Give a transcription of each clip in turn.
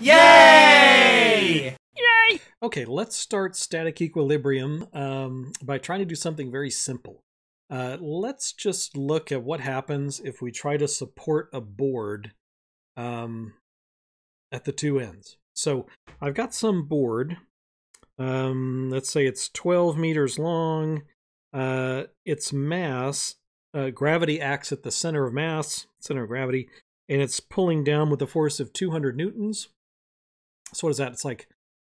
Yay! Yay! Okay, let's start static equilibrium by trying to do something very simple. Let's just look at what happens if we try to support a board at the two ends. So I've got some board. Let's say it's 12 meters long. Its mass, gravity acts at the center of mass, center of gravity, and it's pulling down with a force of 200 newtons. So what is that? It's like,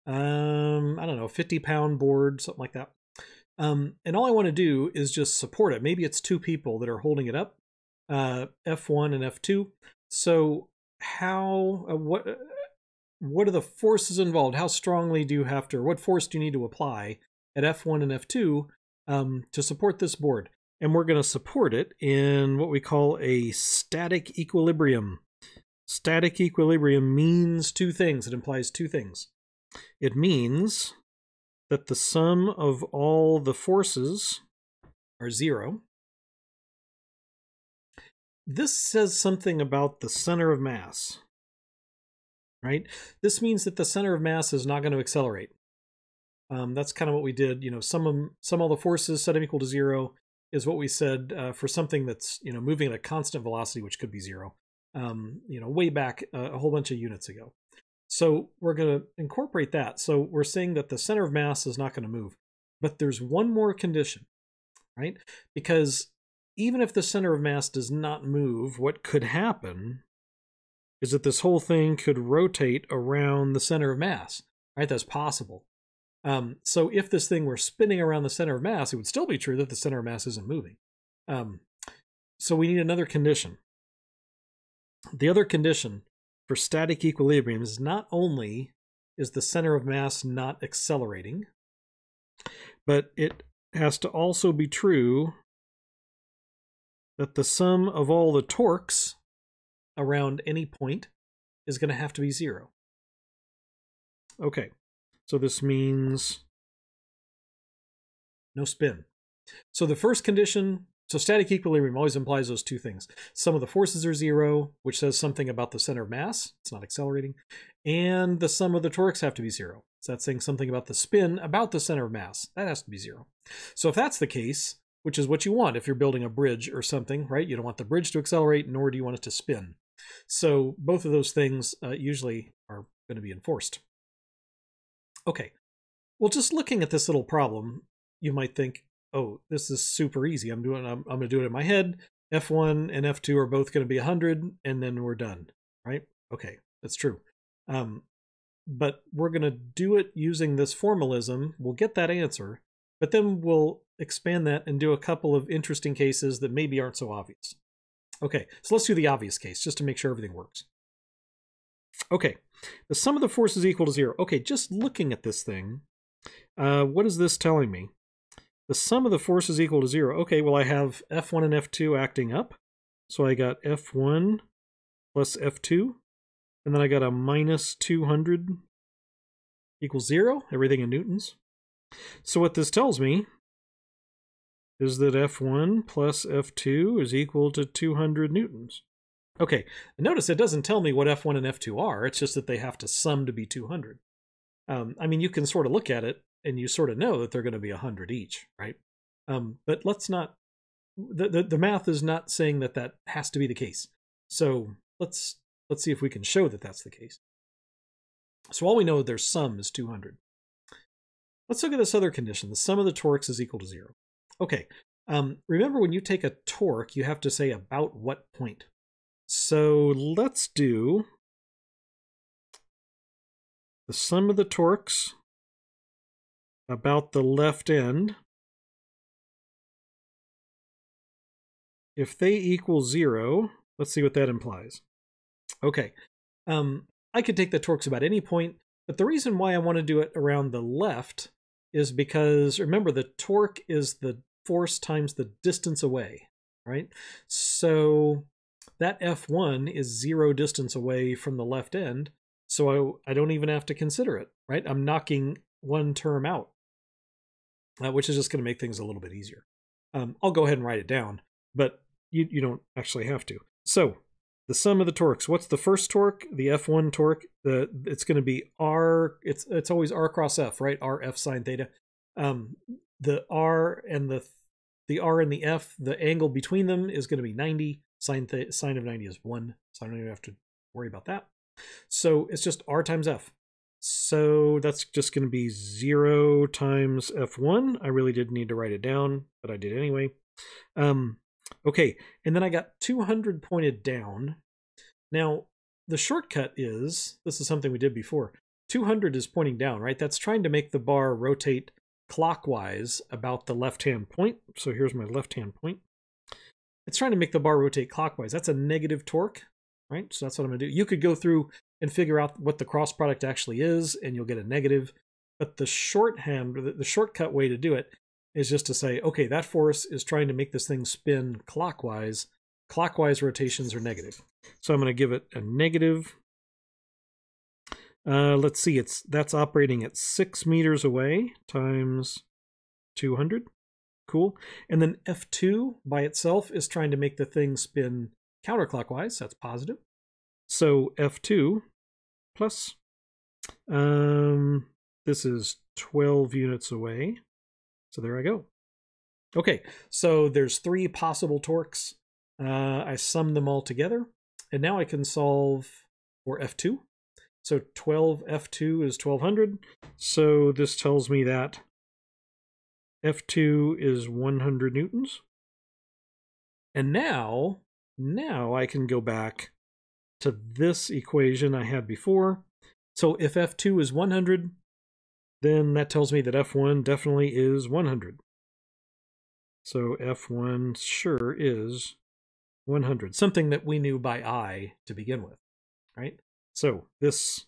I don't know, 50-pound board, something like that. And all I want to do is just support it. Maybe it's two people that are holding it up, F1 and F2. So how, what are the forces involved? How strongly do you have to, what force do you need to apply at F1 and F2 to support this board? And we're going to support it in what we call a static equilibrium. Static equilibrium means two things. It implies two things. It means that the sum of all the forces are zero. This says something about the center of mass, right? This means that the center of mass is not going to accelerate. That's kind of what we did. You know, all the forces set them equal to zero is what we said for something that's, you know, moving at a constant velocity, which could be zero, you know, way back a whole bunch of units ago. So we're going to incorporate that. So we're saying that the center of mass is not going to move. But there's one more condition, right? Because even if the center of mass does not move, what could happen is that this whole thing could rotate around the center of mass, right? That's possible. So if this thing were spinning around the center of mass, it would still be true that the center of mass isn't moving. So we need another condition. The other condition for static equilibrium is not only is the center of mass not accelerating, but it has to also be true that the sum of all the torques around any point is going to have to be zero. Okay, so this means no spin. So the first condition, so static equilibrium always implies those two things. Some of the forces are zero, which says something about the center of mass. It's not accelerating. And the sum of the torques have to be zero. So that's saying something about the spin about the center of mass. That has to be zero. So if that's the case, which is what you want if you're building a bridge or something, right? You don't want the bridge to accelerate, nor do you want it to spin. So both of those things usually are going to be enforced. Okay, well, just looking at this little problem, you might think, oh, this is super easy. I'm going to do it in my head. F1 and F2 are both going to be 100, and then we're done, right? Okay, that's true. But we're going to do it using this formalism. We'll get that answer, but then we'll expand that and do a couple of interesting cases that maybe aren't so obvious. Okay, so let's do the obvious case just to make sure everything works. Okay, the sum of the forces is equal to zero. Okay, just looking at this thing, what is this telling me? The sum of the force is equal to zero. Okay, well, I have F1 and F2 acting up. So I got F1 plus F2. And then I got a minus 200 equals zero, everything in newtons. So what this tells me is that F1 plus F2 is equal to 200 newtons. Okay, notice it doesn't tell me what F1 and F2 are. It's just that they have to sum to be 200. I mean, you can sort of look at it, and you sort of know that they're going to be 100 each, right? But let's not, the math is not saying that that has to be the case. So let's see if we can show that that's the case. So all we know their sum is 200. Let's look at this other condition. The sum of the torques is equal to zero. Okay, remember when you take a torque, you have to say about what point. So let's do the sum of the torques about the left end, if they equal zero, let's see what that implies. Okay, I could take the torques about any point, but the reason why I want to do it around the left is because, remember, the torque is the force times the distance away, right? So that F1 is zero distance away from the left end, so I don't even have to consider it, right? I'm knocking one term out. Which is just going to make things a little bit easier. I'll go ahead and write it down, but you don't actually have to. So The sum of the torques. What's the first torque? The F1 torque. It's going to be R. It's always R cross F, right? R F sine theta. The R and the R and the F, the angle between them is going to be 90. Sine of 90 is 1. So I don't even have to worry about that. So it's just R times F. So that's just going to be 0 times F1. I really did need to write it down, but I did anyway. Okay, and then I got 200 pointed down. Now, the shortcut is, this is something we did before, 200 is pointing down, right? That's trying to make the bar rotate clockwise about the left-hand point. So here's my left-hand point. It's trying to make the bar rotate clockwise. That's a negative torque, right? So that's what I'm going to do. You could go through and figure out what the cross product actually is, and you'll get a negative. But the shorthand, the shortcut way to do it is just to say, okay, that force is trying to make this thing spin clockwise. Clockwise rotations are negative. So I'm going to give it a negative. Let's see, that's operating at 6 meters away times 200. Cool. And then F2 by itself is trying to make the thing spin counterclockwise. That's positive. So F2 plus, this is 12 units away. So there I go. Okay, so there's 3 possible torques. I sum them all together, and now I can solve for F2. So 12 F2 is 1200. So this tells me that F2 is 100 newtons. And now I can go back to this equation I had before. So if F2 is 100, then that tells me that F1 definitely is 100. So F1 sure is 100, something that we knew by eye to begin with, right? So this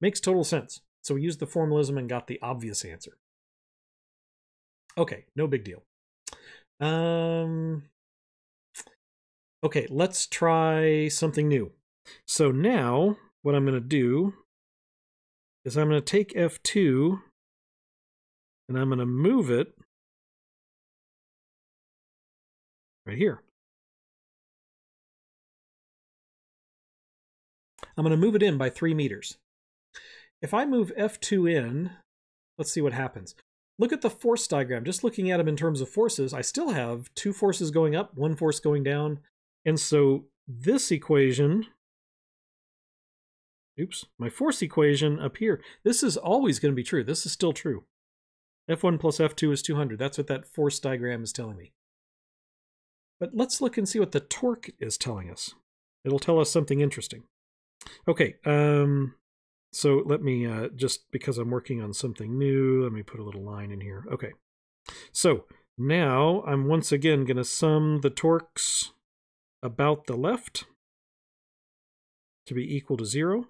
makes total sense. So we used the formalism and got the obvious answer. Okay, no big deal. Okay, let's try something new. So now what I'm going to do is I'm going to take F2 and I'm going to move it right here. I'm going to move it in by 3 meters. If I move F2 in, let's see what happens. Look at the force diagram. Just looking at them in terms of forces, I still have 2 forces going up, 1 force going down. And so this equation, oops, my force equation up here. This is always going to be true. This is still true. F1 plus F2 is 200. That's what that force diagram is telling me. But let's look and see what the torque is telling us. It'll tell us something interesting. Okay, so let me, just because I'm working on something new, let me put a little line in here. Okay, so now I'm once again going to sum the torques about the left to be equal to 0.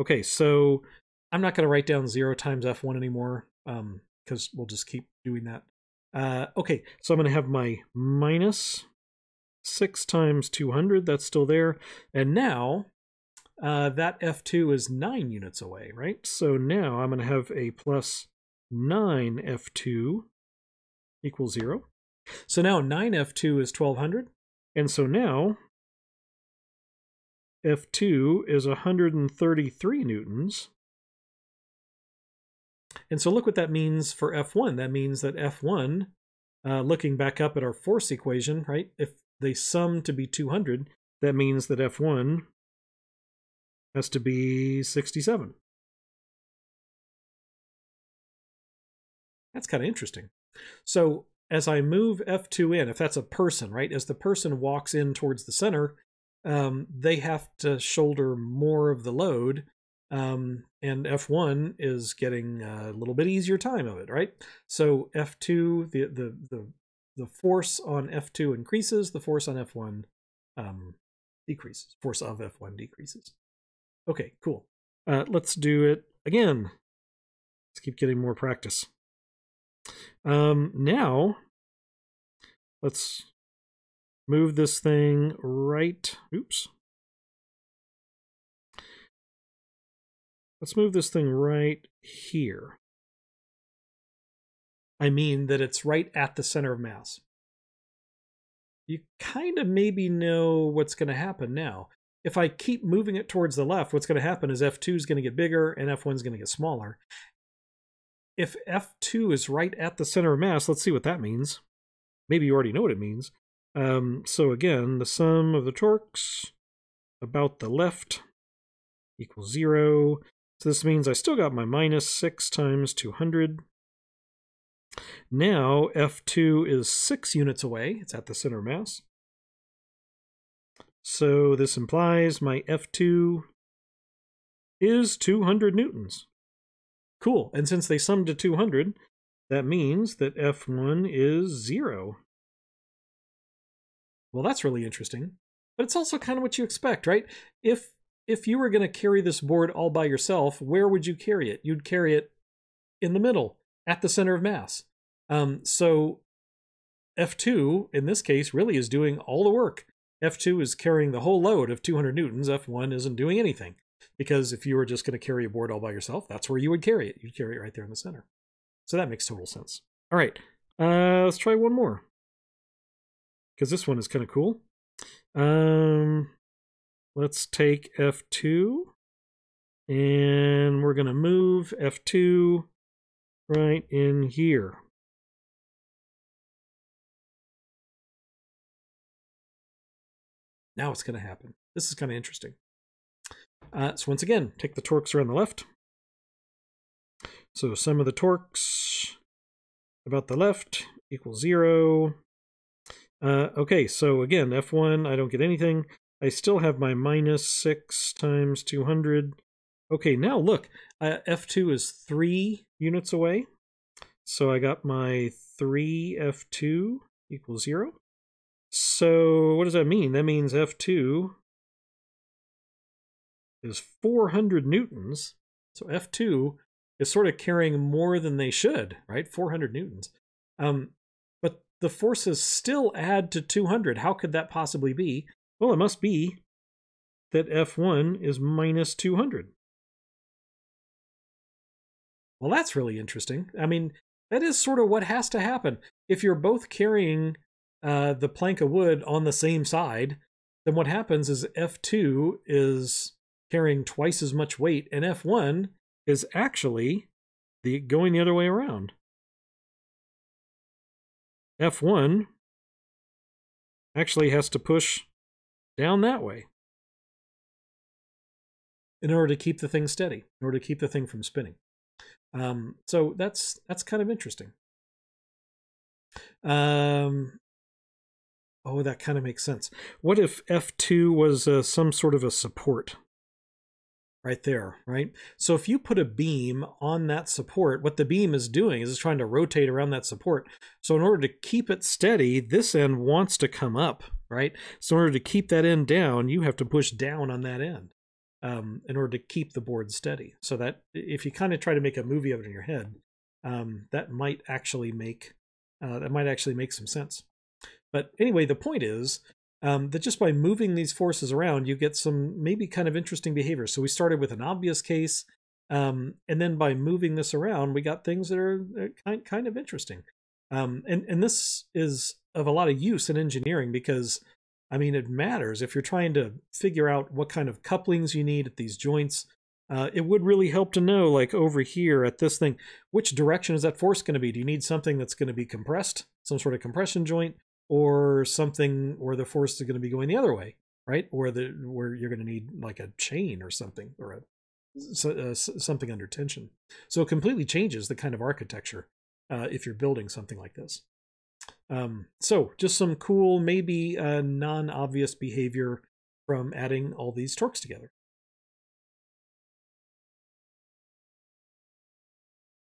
Okay, so I'm not going to write down 0 times F1 anymore, because we'll just keep doing that. Okay, so I'm going to have my minus 6 times 200. That's still there. And now that F2 is 9 units away, right? So now I'm going to have a plus 9 F2 equals 0. So now 9 F2 is 1200. And so now F2 is 133 newtons. And so look what that means for F1. That means that F1, looking back up at our force equation, right? If they sum to be 200, that means that F1 has to be 67. That's kind of interesting. So as I move F2 in, if that's a person, right? As the person walks in towards the center, they have to shoulder more of the load, and F1 is getting a little bit easier time of it, right? So F2, the force on F2 increases, the force on F1 decreases. Force of F1 decreases. Okay, cool. Let's do it again. Let's keep getting more practice. Now, let's move this thing right. Oops. Let's move this thing right here. I mean that it's right at the center of mass. you kind of maybe know what's going to happen now. If I keep moving it towards the left, what's going to happen is F2 is going to get bigger and F1 is going to get smaller. If F2 is right at the center of mass, let's see what that means. Maybe you already know what it means. So again, the sum of the torques about the left equals 0. So this means I still got my minus 6 times 200. Now F2 is 6 units away. It's at the center of mass. So this implies my F2 is 200 newtons. Cool. And since they summed to 200, that means that F1 is 0. Well, that's really interesting. But it's also kind of what you expect, right? If you were going to carry this board all by yourself, where would you carry it? You'd carry it in the middle, at the center of mass. So F2, in this case, really is doing all the work. F2 is carrying the whole load of 200 newtons. F1 isn't doing anything. Because if you were just going to carry a board all by yourself, that's where you would carry it. You'd carry it right there in the center. So that makes total sense. All right, let's try one more. Because this one is kind of cool. Let's take F2. And we're going to move F2 right in here. Now it's going to happen. This is kind of interesting. So once again, take the torques around the left. So sum of the torques about the left equals 0. Okay, so again, F1, I don't get anything. I still have my minus 6 times 200. Okay, now look, F2 is 3 units away. So I got my 3F2 equals 0. So what does that mean? That means F2 is 400 newtons. So F2 is sort of carrying more than they should, right? 400 newtons. But the forces still add to 200. How could that possibly be? Well, it must be that F1 is minus 200. Well, that's really interesting. I mean, that is sort of what has to happen. If you're both carrying the plank of wood on the same side, then what happens is F2 is carrying twice as much weight, and F1 is actually going the other way around. F1 actually has to push down that way in order to keep the thing steady, in order to keep the thing from spinning. So that's kind of interesting. Oh, that kind of makes sense. What if F2 was some sort of a support? Right there, right? So if you put a beam on that support, what the beam is doing is it's trying to rotate around that support. So in order to keep it steady, this end wants to come up, right? So in order to keep that end down, you have to push down on that end in order to keep the board steady. So that if you kind of try to make a movie of it in your head, that might actually make some sense. But anyway, the point is, that just by moving these forces around, you get some maybe kind of interesting behavior. So we started with an obvious case, and then by moving this around, we got things that are kind of interesting. And this is of a lot of use in engineering because, I mean, it matters. If you're trying to figure out what kind of couplings you need at these joints, it would really help to know, like over here at this thing, which direction is that force going to be? Do you need something that's going to be compressed, some sort of compression joint? Or something where the force is going to be going the other way, right? Or where you're going to need like a chain or something, or something under tension. So it completely changes the kind of architecture if you're building something like this. So just some cool, maybe non-obvious behavior from adding all these torques together.